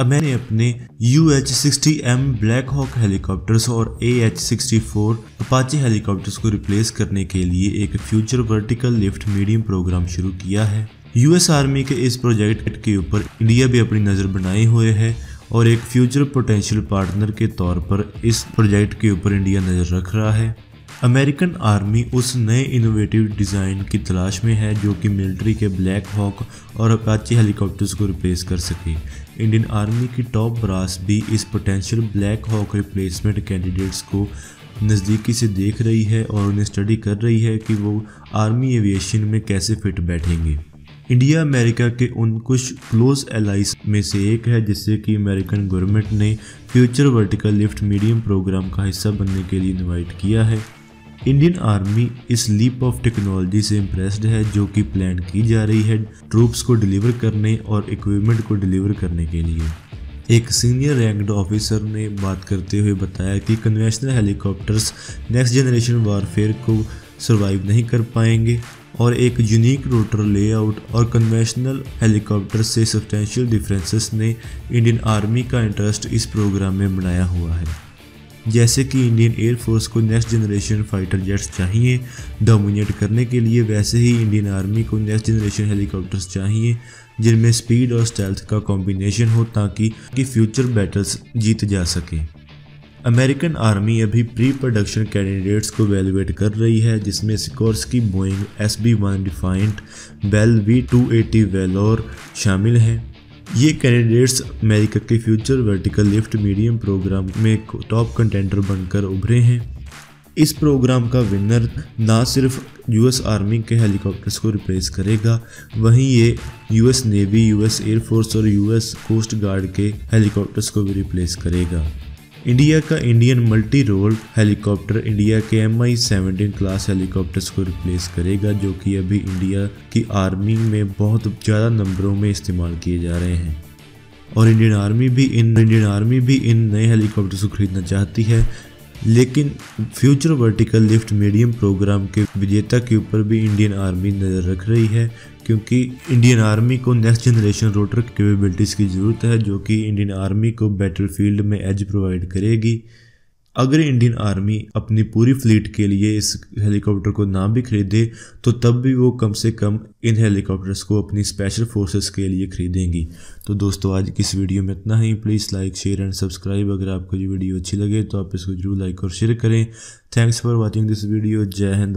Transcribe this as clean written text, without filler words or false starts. अब मैंने अपने UH-60M ब्लैक हॉक हेलीकॉप्टर्स और AH-64 अपाचे हेलीकॉप्टर्स को रिप्लेस करने के लिए एक future vertical lift medium programme शुरू किया है। यूएस आर्मी के इस प्रोजेक्ट के ऊपर इंडिया भी अपनी नज़र बनाए हुए है और एक फ्यूचर पोटेंशियल पार्टनर के तौर पर इस प्रोजेक्ट के ऊपर इंडिया नज़र रख रहा है। अमेरिकन आर्मी उस नए इनोवेटिव डिज़ाइन की तलाश में है जो कि मिलिट्री के ब्लैक हॉक और अपाचे हेलीकॉप्टर्स को रिप्लेस कर सके। इंडियन आर्मी की टॉप ब्रास भी इस potential Black Hawk replacement candidates को नज़दीकी से देख रही है और उन्हें स्टडी कर रही है कि वो आर्मी एविएशन में कैसे फिट बैठेंगे। इंडिया अमेरिका के उन कुछ क्लोज एलाइज में से एक है जिससे कि अमेरिकन गवर्नमेंट ने future vertical lift medium programme का हिस्सा बनने के लिए इन्वाइट किया है। इंडियन आर्मी इस लीप ऑफ टेक्नोलॉजी से इम्प्रेस्ड है जो कि प्लान की जा रही है ट्रूप्स को डिलीवर करने और इक्विपमेंट को डिलीवर करने के लिए। एक सीनियर रैंक्ड ऑफिसर ने बात करते हुए बताया कि conventional helicopters next generation warfare को सर्वाइव नहीं कर पाएंगे और एक यूनिक रोटर लेआउट और कन्वेंशनल हेलीकॉप्टर से सब्सटेंशियल डिफरेंसेस ने इंडियन आर्मी का इंटरेस्ट इस प्रोग्राम में बनाया हुआ है। जैसे कि इंडियन एयरफोर्स को नेक्स्ट जनरेशन फाइटर जेट्स चाहिए डोमिनेट करने के लिए, वैसे ही इंडियन आर्मी को नेक्स्ट जनरेशन हेलीकॉप्टर्स चाहिए जिनमें स्पीड और स्टेल्थ का कॉम्बिनेशन हो ताकि फ्यूचर बैटल्स जीत जा सके। अमेरिकन आर्मी अभी प्री प्रोडक्शन कैंडिडेट्स को वैल्यूएट कर रही है जिसमें Sikorsky Boeing SB1 Defiant Bell V280 Valor शामिल हैं। ये कैंडिडेट्स अमेरिका के future vertical lift medium programme में टॉप कंटेंडर बनकर उभरे हैं। इस प्रोग्राम का विनर ना सिर्फ यूएस आर्मी के हेलीकॉप्टर्स को रिप्लेस करेगा, वहीं ये यूएस नेवी, यूएस एयरफोर्स और यूएस कोस्ट गार्ड के हेलीकॉप्टर्स को भी रिप्लेस करेगा। इंडिया का Indian multi role helicopter India के Mi-17 क्लास हेलीकॉप्टर्स को रिप्लेस करेगा जो कि अभी इंडिया की आर्मी में बहुत ज़्यादा नंबरों में इस्तेमाल किए जा रहे हैं और इंडियन आर्मी भी इन नए हेलीकॉप्टर्स को खरीदना चाहती है। लेकिन future vertical lift medium programme के विजेता के ऊपर भी इंडियन आर्मी नज़र रख रही है क्योंकि इंडियन आर्मी को नेक्स्ट जनरेशन रोटर कैपेबिलिटीज़ की ज़रूरत है जो कि इंडियन आर्मी को बैटलफील्ड में एज प्रोवाइड करेगी। अगर इंडियन आर्मी अपनी पूरी फ्लीट के लिए इस हेलीकॉप्टर को ना भी खरीदे तो तब भी वो कम से कम इन हेलीकॉप्टर्स को अपनी स्पेशल फोर्सेस के लिए खरीदेंगी। तो दोस्तों, आज की इस वीडियो में इतना ही। Please like, share and subscribe. अगर आपको ये वीडियो अच्छी लगे तो आप इसको जरूर लाइक और शेयर करें। Thanks for watching this video. जय हिंद।